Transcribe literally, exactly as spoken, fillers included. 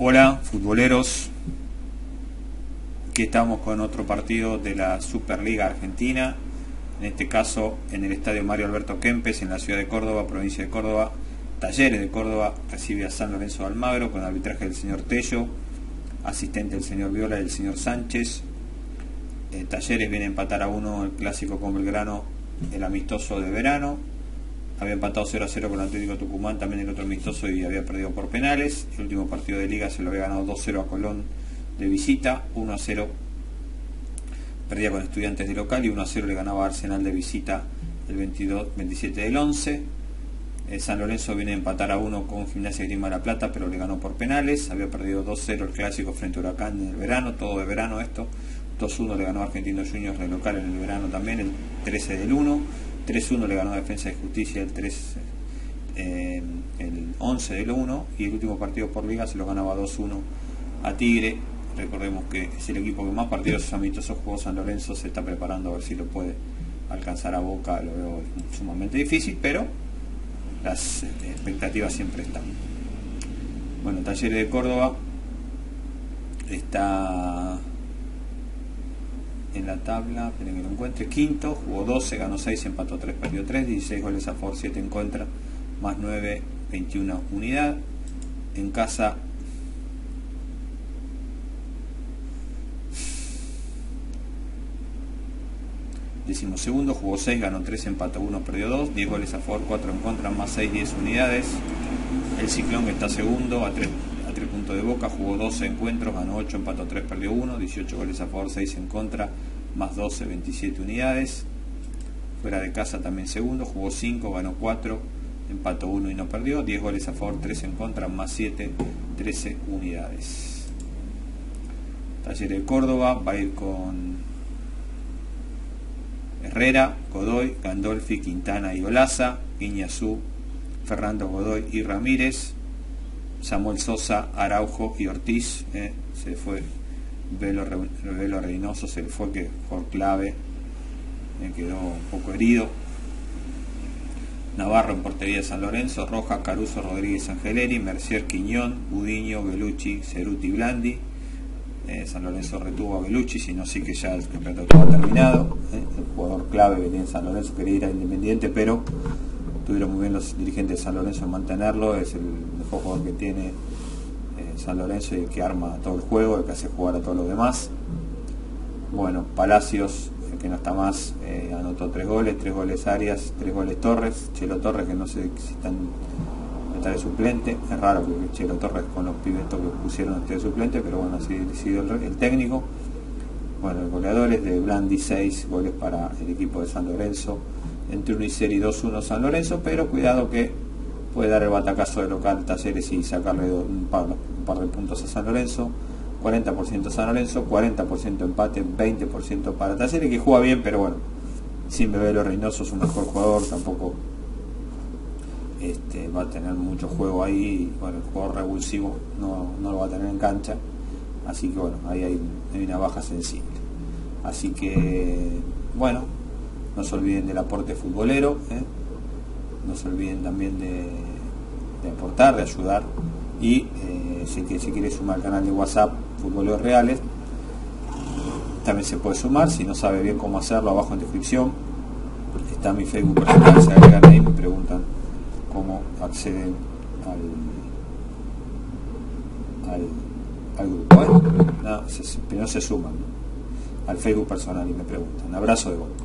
Hola, futboleros, que estamos con otro partido de la Superliga Argentina, en este caso en el estadio Mario Alberto Kempes, en la ciudad de Córdoba, provincia de Córdoba. Talleres de Córdoba recibe a San Lorenzo de Almagro, con arbitraje del señor Tello, asistente del señor Viola y del señor Sánchez. Eh, Talleres viene a empatar a uno el clásico con Belgrano, el amistoso de verano. Había empatado cero a cero con Atlético Tucumán, también el otro amistoso, y había perdido por penales. El último partido de liga se lo había ganado dos cero a Colón de visita, uno a cero perdía con Estudiantes de local y uno a cero le ganaba a Arsenal de visita el veintidós, veintisiete del once. El San Lorenzo viene a empatar a uno con Gimnasia y Esgrima La Plata, pero le ganó por penales. Había perdido dos cero el clásico frente a Huracán en el verano, todo de verano esto. dos uno le ganó a Argentinos Juniors de local en el verano también, el trece del uno. tres uno le ganó a Defensa de Justicia el, tres, eh, el once del uno, y el último partido por liga se lo ganaba dos uno a Tigre. Recordemos que es el equipo que más partidos amistosos jugó San Lorenzo, se está preparando a ver si lo puede alcanzar a Boca. Lo veo sumamente difícil, pero las expectativas siempre están. Bueno, Talleres de Córdoba está en la tabla, esperen que lo encuentre, quinto, jugó doce, ganó seis, empató tres, perdió tres, dieciséis goles a favor, siete en contra, más nueve, veintiuno unidad. En casa decimosegundo, jugó seis, ganó tres, empató uno, perdió dos, diez goles a favor, cuatro en contra, más seis, diez unidades. El Ciclón, que está segundo, a tres punto de Boca, jugó doce encuentros, ganó ocho, empató tres, perdió uno, dieciocho goles a favor, seis en contra, más doce, veintisiete unidades. Fuera de casa también segundo, jugó cinco, ganó cuatro, empató uno y no perdió, diez goles a favor, tres en contra, más siete, trece unidades. Talleres de Córdoba va a ir con Herrera, Godoy, Gandolfi, Quintana y Olaza, Iñazú, Fernando Godoy y Ramírez, Samuel Sosa, Araujo y Ortiz. eh, se fue Velo, Re, Velo Reynoso, se fue que por clave eh, quedó un poco herido. Navarro en portería de San Lorenzo, Rojas, Caruso, Rodríguez, Angeleri, Mercier, Quiñón, Budiño, Vellucci, Ceruti, Blandi. eh, San Lorenzo retuvo a Vellucci, si no, sí que ya el campeonato estaba terminado. eh, el jugador clave que tiene San Lorenzo quería ir a Independiente, pero estuvieron muy bien los dirigentes de San Lorenzo en mantenerlo. Es el mejor jugador que tiene eh, San Lorenzo, y el que arma todo el juego, el que hace jugar a todos los demás. Bueno, Palacios, el que no está más, eh, anotó tres goles, tres goles Arias, tres goles Torres. Chelo Torres, que no sé si están, está de suplente, es raro que Chelo Torres con los pibes que pusieron esté de suplente, pero bueno, así decidió el, el técnico. Bueno, los goleadores de Blandi, seis goles para el equipo de San Lorenzo, entre uno y cero y dos uno San Lorenzo, pero cuidado que puede dar el batacazo de local Talleres y sacarle un par, un par de puntos a San Lorenzo. Cuarenta por ciento San Lorenzo, cuarenta por ciento empate, veinte por ciento para Talleres, que juega bien, pero bueno, sin Velo Reynoso es un mejor jugador, tampoco este, va a tener mucho juego ahí. Bueno, el jugador revulsivo no, no lo va a tener en cancha, así que bueno, ahí hay, hay una baja sensible. Así que bueno, no se olviden del aporte futbolero, ¿eh? No se olviden también de, de aportar, de ayudar. Y eh, si, si quiere sumar al canal de WhatsApp Futboleros Reales, también se puede sumar. Si no sabe bien cómo hacerlo, abajo en descripción está mi Facebook personal, se agregan ahí, me preguntan cómo acceden al, al, al grupo, ¿eh? No, se, no se suman, ¿no? Al Facebook personal y me preguntan. Un abrazo de Boca.